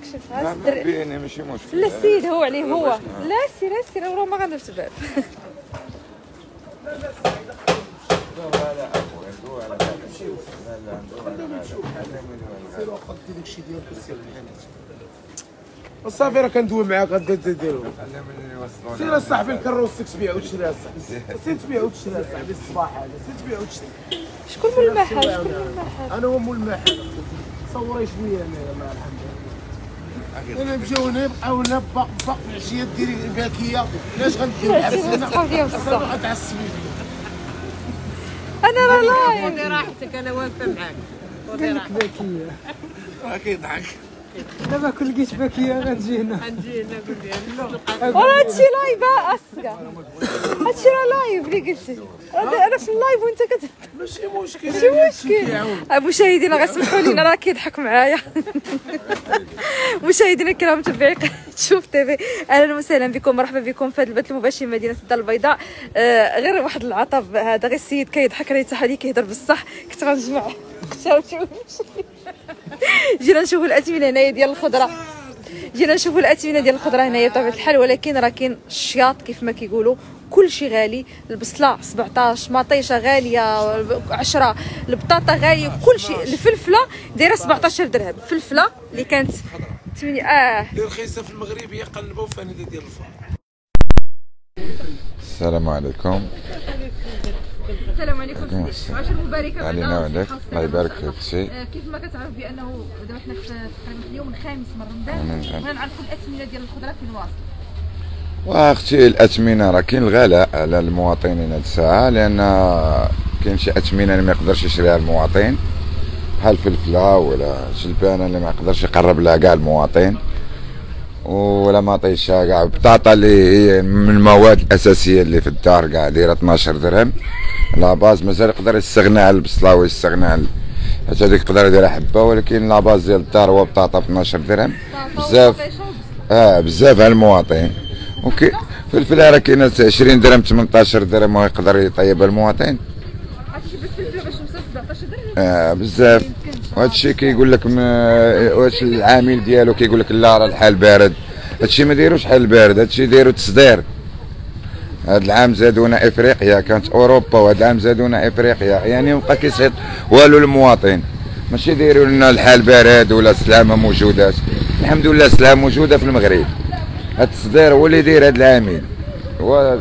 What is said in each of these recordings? تكشفها ستر بيني ماشي مشكل. لا السيد هو عليه هو. لا سير سير وراه ما غنديرش الباب. صافي راه كندوي معاك غادي ديرو. سير صاحبي الكروسيك تبيع وتشري صاحبي. سير تبيع وتشري صاحبي الصباح هذا، سير تبيع وتشري. شكون مول المحل؟ شكون مول المحل؟ انا هو مول المحل. صوري شويه انا مع الحمد لله. انا مشاو هنا بقاو هنا باق باق في العشيه ديري باكيه، علاش غنديرو العبسه؟ غتعصبي انا راه لايف. خذي راحتك انا واقفه معاك. خذي راحتك. باكيه. راه كيضحك. دابا كون لقيت باكيه غنجي هنا. غنجي هنا قول لي. راه هادشي لايف اسكا. هادشي راه لايف اللي قلتي. انا في اللايف وانت كت. ماشي مشكل. ماشي مشكل. مشاهدينا غتسمحوا لينا راه كيضحك معايا. مشاهدينا الكرام متابعي شوف تيفي، اهلا وسهلا بكم، مرحبا بكم في هذا البث المباشر من مدينه الدار البيضاء. غير واحد العطب هذا، غير السيد كيضحك راه يتاح لي كيهضر بصح، كنت غنجمع شاوتي ونمشي. جينا نشوفوا الاثمنه هنايا ديال الخضره، جينا نشوفوا الاثمنه ديال الخضره هنايا بطبيعه الحال، ولكن راه كاين الشياط كيف ما كيقولوا، كلشي غالي، البصله 17، مطيشه غاليه 10، البطاطا غاليه، كلشي، الفلفله دايره 17 درهم، الفلفله اللي كانت 8 اللي رخيصه في المغرب هي قلبه وفنيده ديال الفار. السلام عليكم. السلام عليكم سيدي، عشر مباركه علينا وعليك، الله يبارك فيك الشيء. كيف ما كتعرف بانه دابا حنا في تقريبا اليوم الخامس من رمضان، بغينا نعرفوا الاثمنه ديال الخضره فين واصل. واختي الاثمنه راه كاين الغلاء على المواطنين هاد الساعه، لان كاين شي اثمنه اللي ما يقدرش يشريها المواطن، بحال الفلفله ولا الجلبانه اللي ما يقدرش يقرب لها كاع المواطن، ولا مطيشه كاع، البطاطا اللي هي من المواد الاساسيه اللي في الدار كاع دايره 12 درهم لا باز، مازال يقدر يستغنى على البصله ويستغنى على حتى هذيك يقدر يديرها حبه، ولكن لا باز ديال الدار هو بطاطا ب 12 درهم، بزاف بزاف على المواطن. اوكي الفلفله راه كاينه 20 درهم 18 درهم ويقدر يطيبها المواطن. هادشي بالفلفله باش وصلت 17 درهم بزاف. وهذا الشيء كيقول لك واش العامل ديالو كيقول لك لا راه الحال بارد، هذا الشيء ما دايروش حال بارد، هذا الشيء دايروا تصدير. هذا العام زادونا افريقيا، كانت اوروبا وهذا العام زادونا افريقيا، يعني بقى كيسقط والو المواطن، ماشي دايروا لنا الحال بارد ولا السلعه ما موجوداش، الحمد لله السلعه موجوده في المغرب. هذا التصدير هو اللي يدير هذا العامل، هو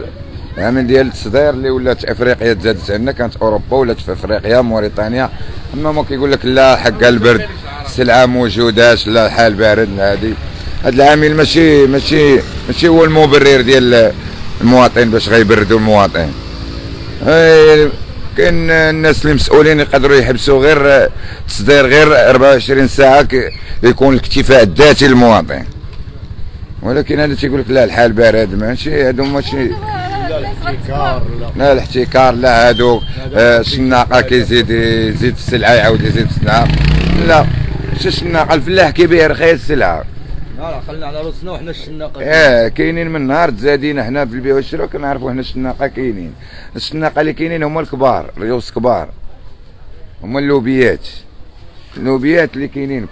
العامل ديال التصدير اللي ولات افريقيا تزادت عندنا، كانت اوروبا ولات في افريقيا موريتانيا، اما ما كيقول لك لا حق البرد السلعه موجوداش لا الحال بارد. هذه هذا العامل ماشي هو المبرر ديال المواطن باش غيبردوا المواطن. كاين الناس اللي مسؤولين يقدروا يحبسوا غير تصدير غير 24 ساعه يكون الاكتفاء الذاتي للمواطن، ولكن هذا تيقول لك لا الحال بارد، ماشي هادو ماشي لا الاحتكار لا هادوك الشناقه كيزيد يزيد السلعه يعاود يزيد السلعه، لا ماشي الشناقه، الفلاح كيبيع رخيص السلعه، لا خلينا على راسنا وحنا الشناقه كاينين من نهار تزادينا حنا في البيع والشراء، كنعرفوا حنا الشناقه كاينين، الشناقه اللي كاينين هما الكبار، الريوس كبار، هما اللوبيات، اللوبيات اللي كاينين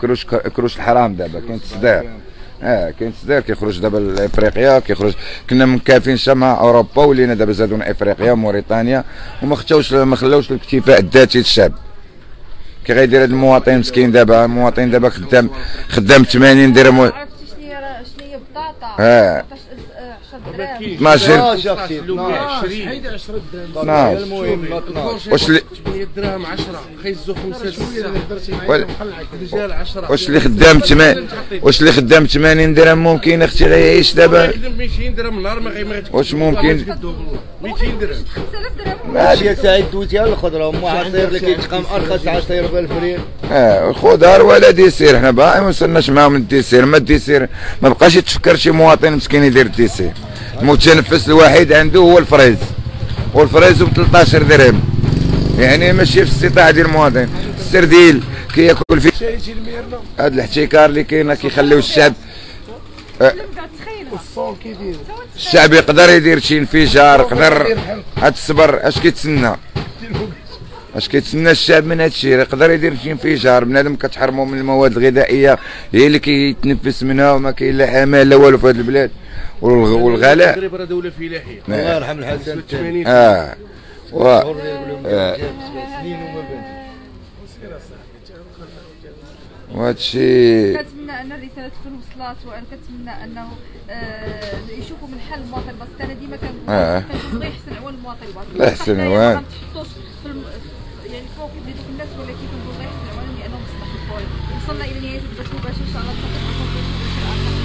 كروش الحرام دابا كاين تصدير، كاين تصدير كيخرج دابا لافريقيا، كيخرج كنا مكافين شحال مع اوروبا ولينا دابا زادونا افريقيا موريتانيا، وما خلاوش الاكتفاء الذاتي للشعب. كي غيدير هذا المواطن مسكين دابا، المواطن دابا خدام 80 درهم شنو هي بطاطا 12 درهم 10 خيزو 5 واش اللي خدام واش اللي خدام 80 درهم ممكن اختي غيعيش دابا 200 درهم نهار ما غيمغيتش، واش ممكن 200 درهم 5000 درهم؟ هذه سعيد دوزيها الخضره ام عصير اللي كيتقام ارخص عصير بالفريق الخضر ولا ديسير، حنا باقي ما وصلناش معاهم الديسير، ما الديسير ما بقاش يتفكر شي مواطن مسكين يدير الديسير، المتنفس الوحيد عنده هو الفريز، والفريز ب 13 درهم، يعني ماشي في الاستطاعه ديال المواطن، السرديل كياكل فيه هذا الاحتكار اللي كاين كيخليو الشعب الشعب يقدر يدير شي انفجار، يقدر هاد الصبر اش كيتسنى اش كيتسنى الشعب من هذا الشيء؟ يقدر يدير شي انفجار، بنادم كتحرمو من المواد الغذائيه هي اللي كيتنفس منها وما كاين لا حمايه لا والو في هذه البلاد والغلاء. المغرب راه دوله فلاحيه، الله يرحم الحسن الثاني. وهادشي كنتمنى ان رسالتكم وصلات، وانا كنتمنى انه يشوفوا من حل المواطن البسيط. انا ديما كنقول غير يحسن عوان المواطن البسيط، لا يحسن عوان ما تحطوش يعني فوق يد دوك الناس، ولكن كنقول غير يحسن عوانهم لانهم مصلح البلاد. وصلنا الى نهايه البث مباشر، ان شاء الله نلتقي معكم في البث الاخر.